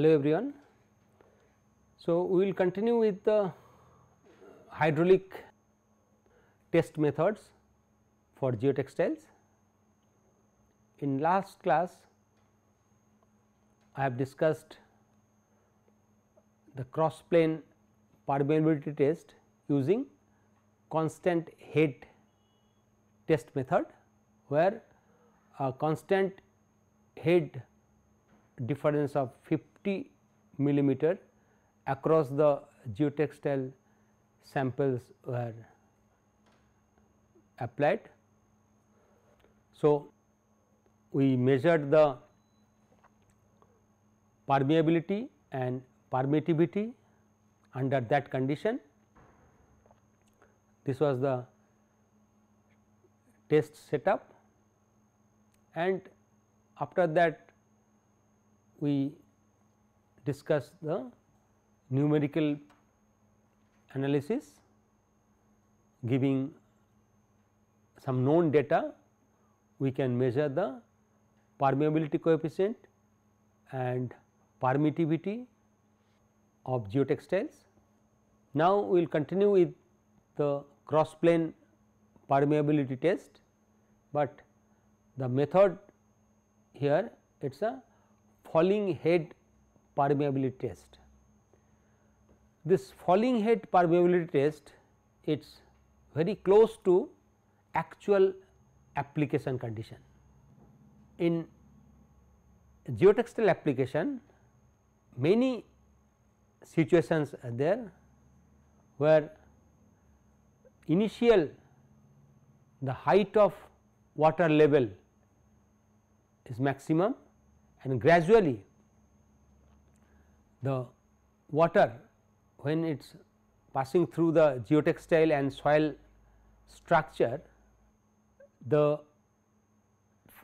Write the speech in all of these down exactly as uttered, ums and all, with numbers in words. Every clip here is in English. Hello everyone. So, we will continue with the hydraulic test methods for geotextiles. In last class, I have discussed the cross plane permeability test using constant head test method, where a constant head difference of fifty millimeter across the geotextile samples were applied. So, we measured the permeability and permittivity under that condition. This was the test setup, and after that we discussed the numerical analysis giving some known data. We can measure the permeability coefficient and permittivity of geotextiles. Now, we will continue with the cross plane permeability test, but the method here it is a falling head permeability test. This falling head permeability test, it is very close to actual application condition. In geotextile application, many situations are there where initial the height of water level is maximum, and gradually the water, when it is passing through the geotextile and soil structure, the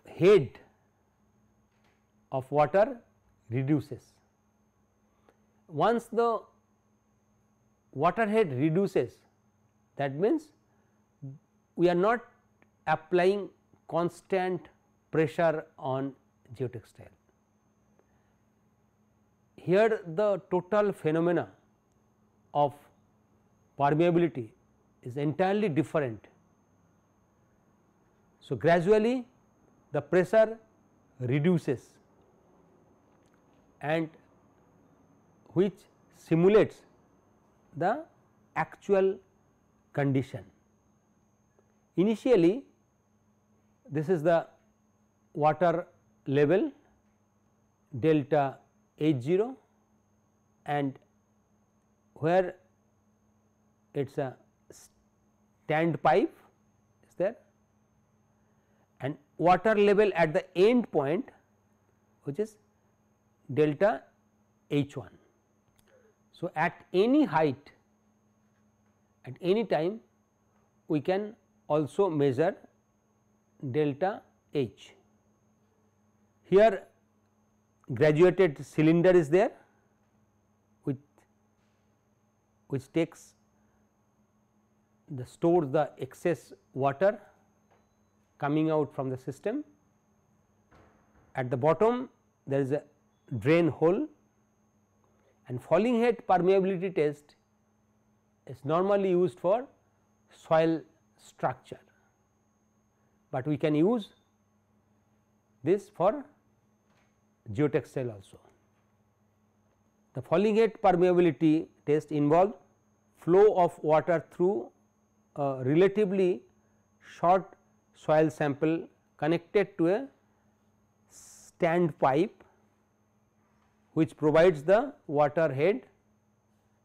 head of water reduces. Once the water head reduces, that means we are not applying constant pressure on geotextile. Here the total phenomena of permeability is entirely different. So, gradually the pressure reduces, and which simulates the actual condition. Initially, this is the water level delta H zero, and where it is a stand pipe is there, and water level at the end point which is delta H one. So, at any height, at any time, we can also measure delta H. Here graduated cylinder is there, which, which takes the stores the excess water coming out from the system. At the bottom there is a drain hole, and falling head permeability test is normally used for soil structure, but we can use this for geotextile also. The falling head permeability test involves flow of water through a relatively short soil sample connected to a stand pipe, which provides the water head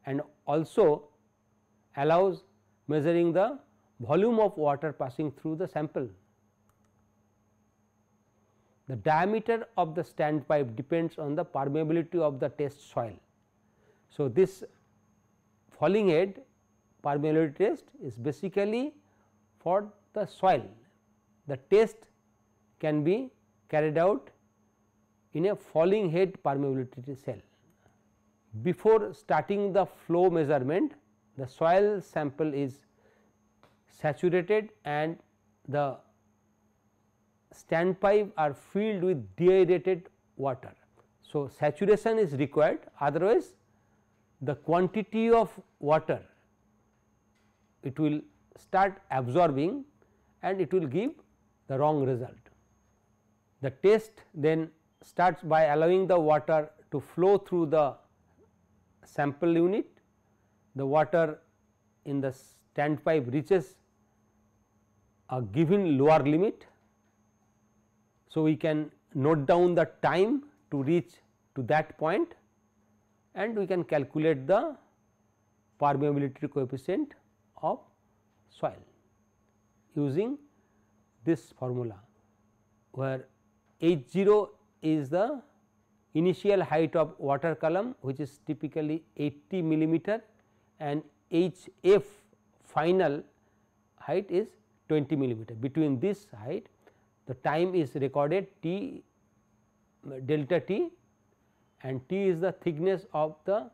and also allows measuring the volume of water passing through the sample. The diameter of the stand pipe depends on the permeability of the test soil. So, this falling head permeability test is basically for the soil. The test can be carried out in a falling head permeability cell. Before starting the flow measurement, the soil sample is saturated and the standpipe are filled with deaerated water. So, saturation is required, otherwise the quantity of water it will start absorbing and it will give the wrong result. The test then starts by allowing the water to flow through the sample unit, the water in the standpipe reaches a given lower limit. So, we can note down the time to reach to that point and we can calculate the permeability coefficient of soil using this formula, where H zero is the initial height of water column, which is typically eighty millimeter, and H F final height is twenty millimeter. Between this height the time is recorded T delta T, and T is the thickness of the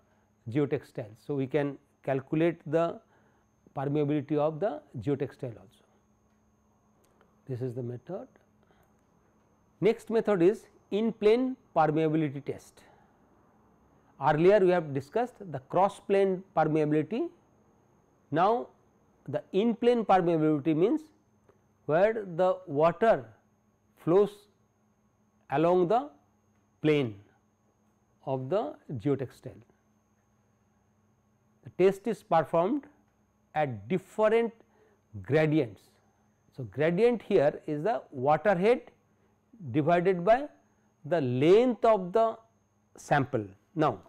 geotextile. So, we can calculate the permeability of the geotextile also. This is the method. Next method is in plane permeability test. Earlier we have discussed the cross plane permeability. Now, the in plane permeability means where the water flows along the plane of the geotextile. The test is performed at different gradients. So, gradient here is the water head divided by the length of the sample. Now,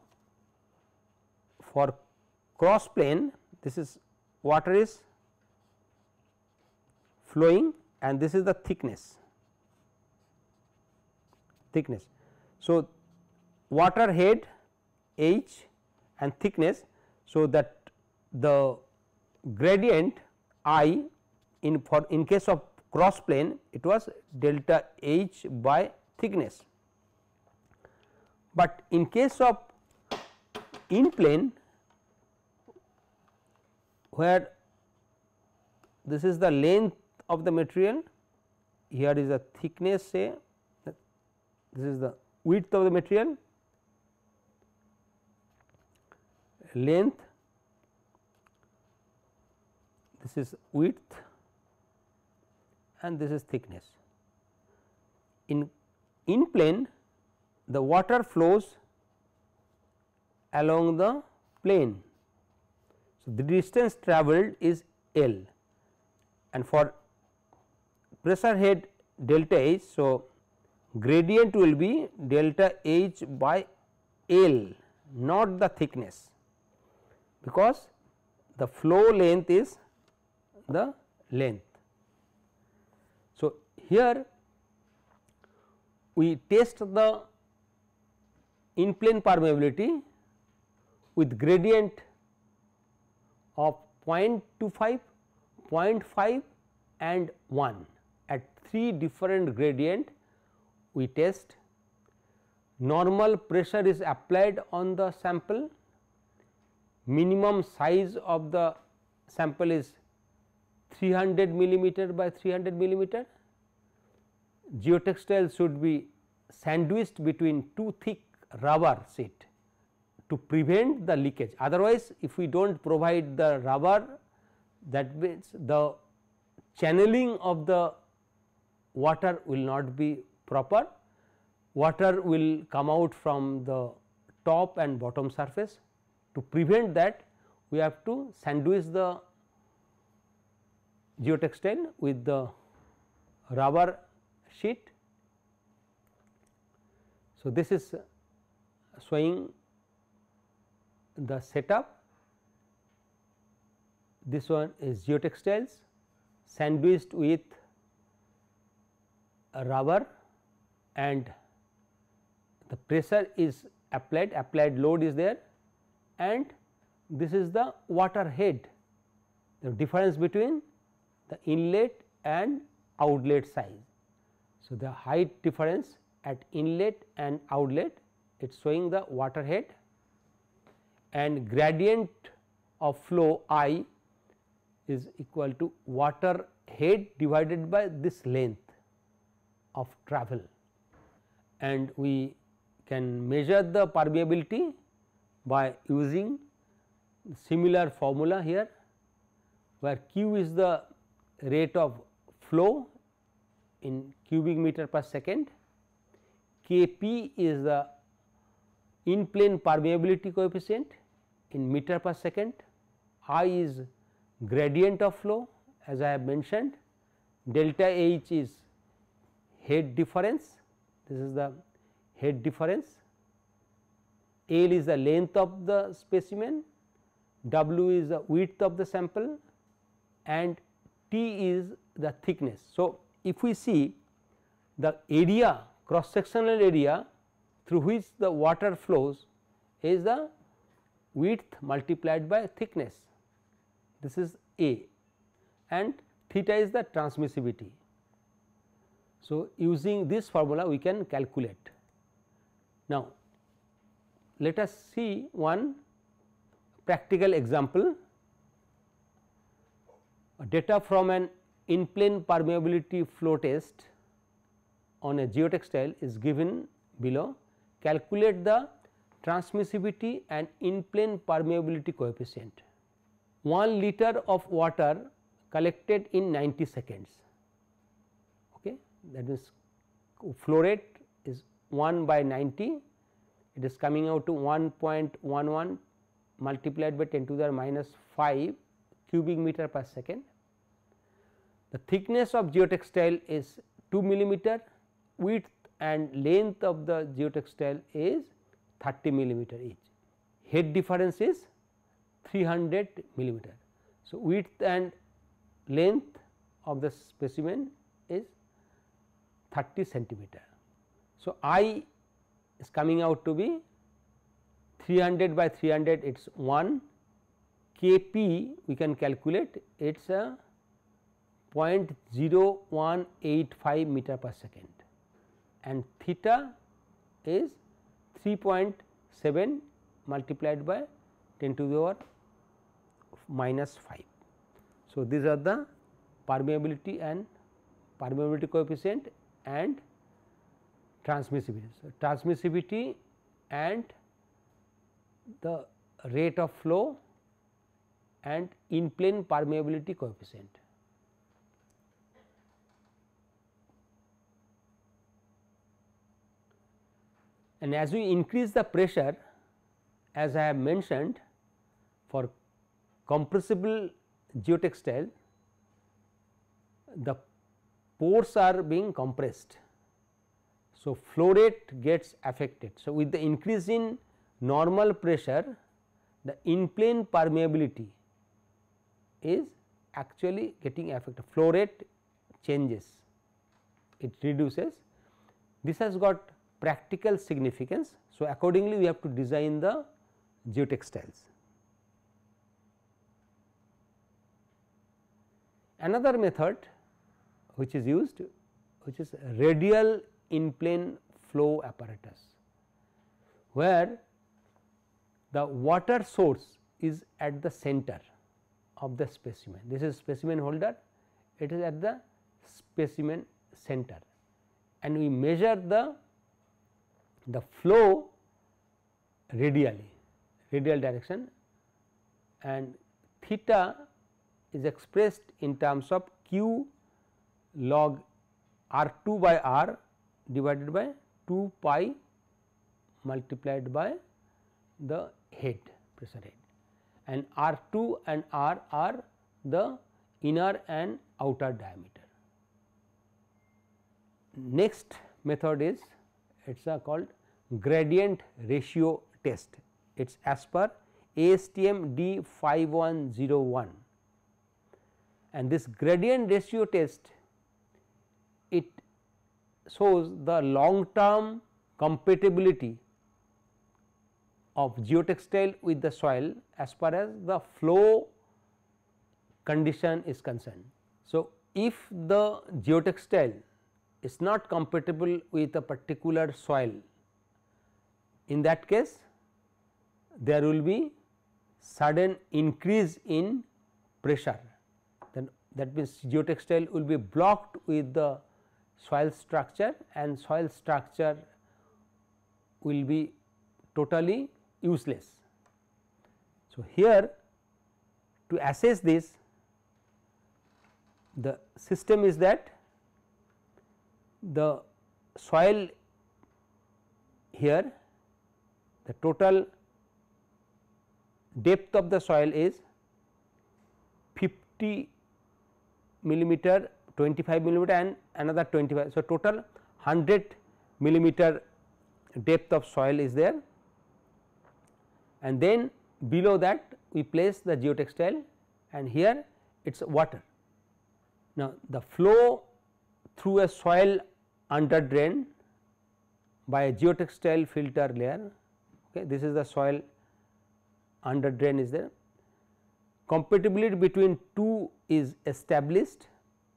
for cross plane, this is water is flowing and this is the thickness thickness. So, water head H and thickness. So, that the gradient I in for in case of cross plane it was delta H by thickness, but in case of in plane where this is the length of the material, here is a thickness, say this is the width of the material, length, this is width and this is thickness. In, in plane the water flows along the plane. So, the distance travelled is L, and for pressure head delta H. So, gradient will be delta H by L, not the thickness, because the flow length is the length. So, here we test the in plane permeability with gradient of zero point two five, zero point five and one at three different gradient. We test normal pressure is applied on the sample, minimum size of the sample is three hundred millimeter by three hundred millimeter. Geotextile should be sandwiched between two thick rubber sheet to prevent the leakage, otherwise if we do not provide the rubber, that means the channeling of the water will not be proper. Water will come out from the top and bottom surface. To prevent that, we have to sandwich the geotextile with the rubber sheet. So, this is showing the setup. This one is geotextiles sandwiched with a rubber, and the pressure is applied, applied load is there, and this is the water head, the difference between the inlet and outlet size. So, the height difference at inlet and outlet, it is showing the water head, and gradient of flow I is equal to water head divided by this length of travel, and we can measure the permeability by using similar formula here, where Q is the rate of flow in cubic meter per second, K P is the in plane permeability coefficient in meter per second, I is gradient of flow as I have mentioned, delta H is head difference, this is the head difference, L is the length of the specimen, W is the width of the sample, and T is the thickness. So, if we see the area, cross sectional area through which the water flows is the width multiplied by thickness, this is A, and theta is the transmissivity. So, using this formula we can calculate. Now, let us see one practical example, data from an in plane permeability flow test on a geotextile is given below. Calculate the transmissivity and in plane permeability coefficient. one liter of water collected in ninety seconds, okay. That means flow rate is one by ninety, it is coming out to one point one one multiplied by ten to the minus five cubic meter per second. The thickness of geotextile is two millimeter, width and length of the geotextile is thirty millimeter each. Head difference is three hundred millimeter. So, width and length of the specimen is thirty centimeter. So, I is coming out to be three hundred by three hundred, it is one, K P we can calculate, it is a zero point zero one eight five meter per second, and theta is three point seven multiplied by ten to the power minus five. So, these are the permeability and permeability coefficient and transmissivity. So, transmissivity and the rate of flow and in plane permeability coefficient. And as we increase the pressure, as I have mentioned, for compressible geotextile, the pores are being compressed. So, flow rate gets affected. So, with the increase in normal pressure, the in plane permeability is actually getting affected, flow rate changes, it reduces. This has got practical significance. So, accordingly we have to design the geotextiles. Another method which is used, which is radial in plane flow apparatus, where the water source is at the center of the specimen. This is specimen holder, it is at the specimen center, and we measure the the flow radially, radial direction, and theta is expressed in terms of Q log R two by R divided by two pi multiplied by the head, pressure head, and R two and R are the inner and outer diameter. Next method is, it is called gradient ratio test, it is as per A S T M D five one zero one, and this gradient ratio test, it shows the long term compatibility of geotextile with the soil as far as the flow condition is concerned. So, if the geotextile is not compatible with a particular soil, in that case there will be sudden increase in pressure, then that means geotextile will be blocked with the soil structure, and soil structure will be totally useless. So, here to assess this, the system is that the soil here, the total depth of the soil is fifty millimeter, twenty-five millimeter and another twenty-five. So, total one hundred millimeter depth of soil is there, and then below that we place the geotextile, and here it is water. Now, the flow through a soil under drain by a geotextile filter layer, okay, this is the soil under drain is there. Compatibility between two is established.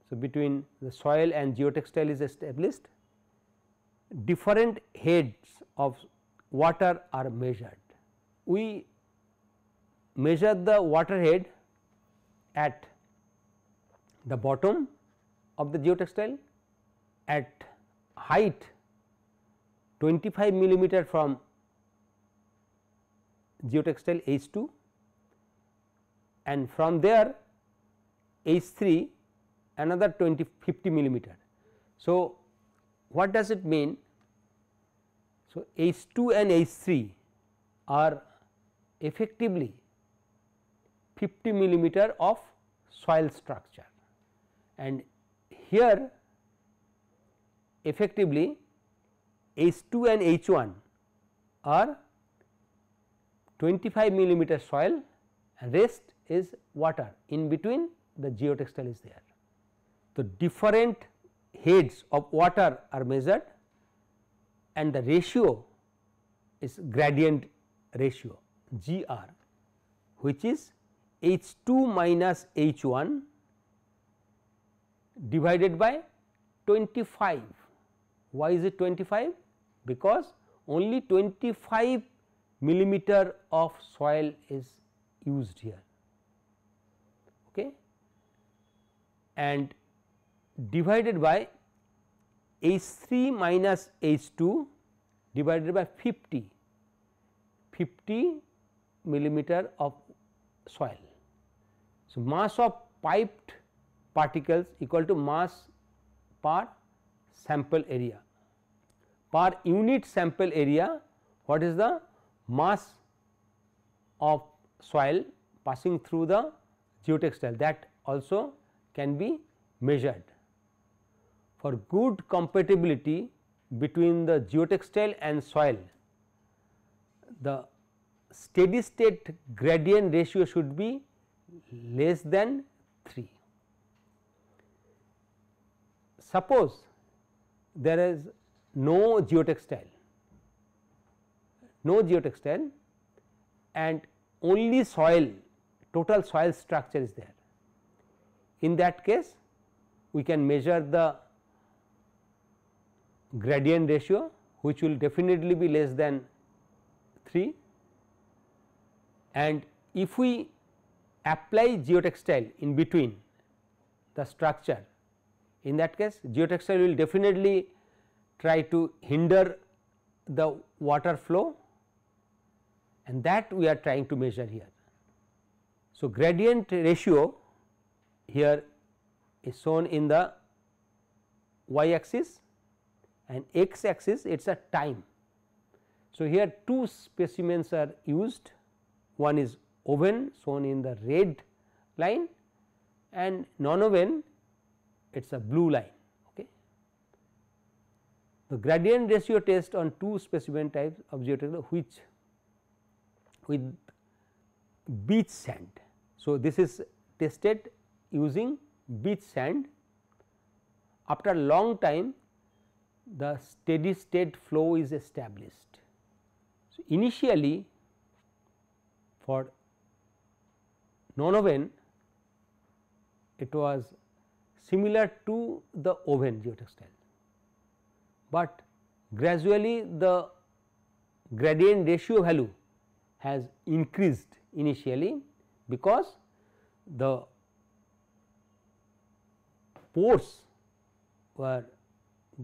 So, between the soil and geotextile is established, different heads of water are measured. We measure the water head at the bottom of the geotextile, at height twenty-five millimeter from geotextile H two, and from there H three another twenty fifty millimeter. So, what does it mean? So, H two and H three are effectively fifty millimeter of soil structure, and here effectively H two and H one are twenty-five millimeter soil, and rest is water. In between the geotextile is there. So, different heads of water are measured, and the ratio is gradient ratio G R, which is H two minus H one divided by twenty-five. Why is it twenty-five? Because only twenty-five millimeter of soil is used here, okay, and divided by H three minus H two divided by fifty, fifty millimeter of soil. So, mass of piped particles equal to mass per sample area. Per unit sample area, what is the mass of soil passing through the geotextile, that also can be measured. For good compatibility between the geotextile and soil, the steady state gradient ratio should be less than three. Suppose there is no geotextile, no geotextile and only soil, total soil structure is there. In that case, we can measure the gradient ratio, which will definitely be less than three, and if we apply geotextile in between the structure, in that case geotextile will definitely try to hinder the water flow, and that we are trying to measure here. So, gradient ratio here is shown in the y axis, and x axis it is a time. So, here two specimens are used, one is oven shown in the red line and non-oven it is a blue line. Okay. The gradient ratio test on two specimen types of geotextile which with beach sand. So, this is tested using beach sand. After a long time the steady state flow is established. So, initially for non-oven it was similar to the oven geotextile, but gradually the gradient ratio value has increased initially, because the pores were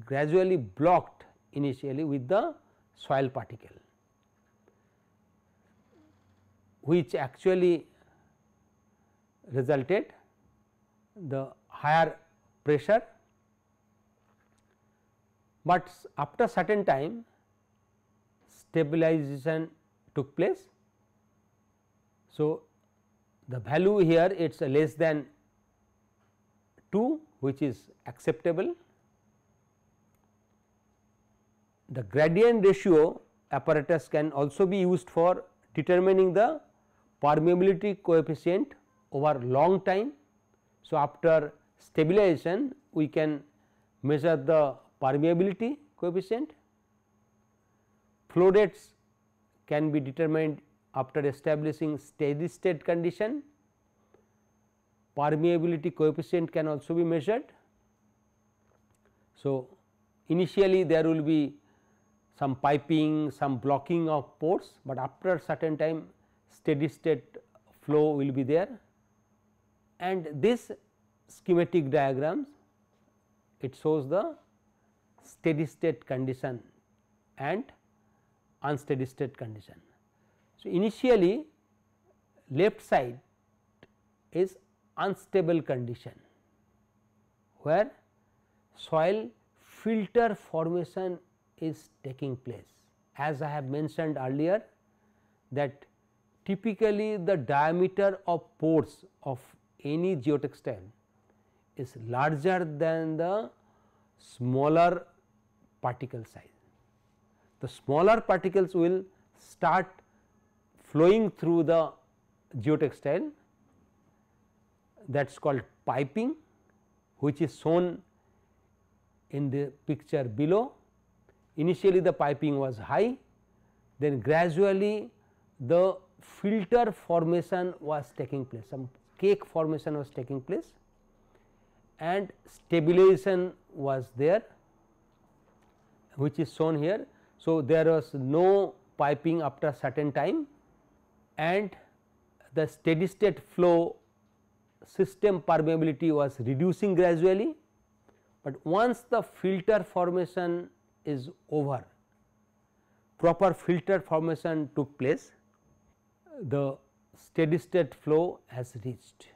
gradually blocked initially with the soil particle, which actually resulted the higher pressure, but after certain time stabilization took place. So, the value here it is less than two, which is acceptable. The gradient ratio apparatus can also be used for determining the permeability coefficient over long time. So, after stabilization we can measure the permeability coefficient. Flow rates can be determined after establishing steady state condition. Permeability coefficient can also be measured. So, initially there will be some piping, some blocking of pores, but after certain time steady state flow will be there, and this schematic diagrams it shows the steady state condition and unsteady state condition. So, initially left side is unstable condition where soil filter formation is taking place. As I have mentioned earlier that typically the diameter of pores of any geotextile is larger than the smaller particle size. The smaller particles will start flowing through the geotextile, that is called piping, which is shown in the picture below. Initially the piping was high, then gradually the filter formation was taking place, some cake formation was taking place, and stabilization was there, which is shown here. So, there was no piping after certain time, and the steady state flow system permeability was reducing gradually, but once the filter formation is over, proper filter formation took place, the steady state flow has reached.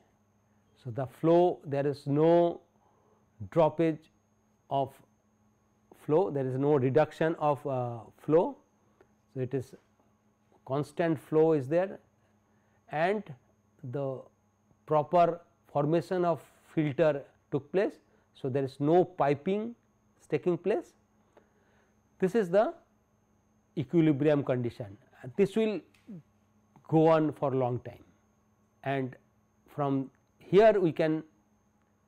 So, the flow, there is no droppage of flow, there is no reduction of uh, flow. So, it is constant flow is there, and the proper formation of filter took place. So, there is no piping is taking place. This is the equilibrium condition. This will go on for long time, and from here we can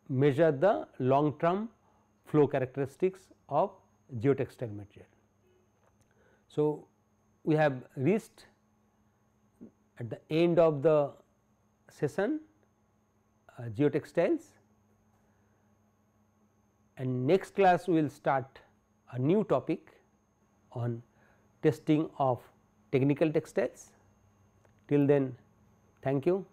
measure the long term flow characteristics of geotextile material. So, we have reached at the end of the session uh, geotextiles, and next class we will start a new topic on testing of technical textiles. Till then, thank you.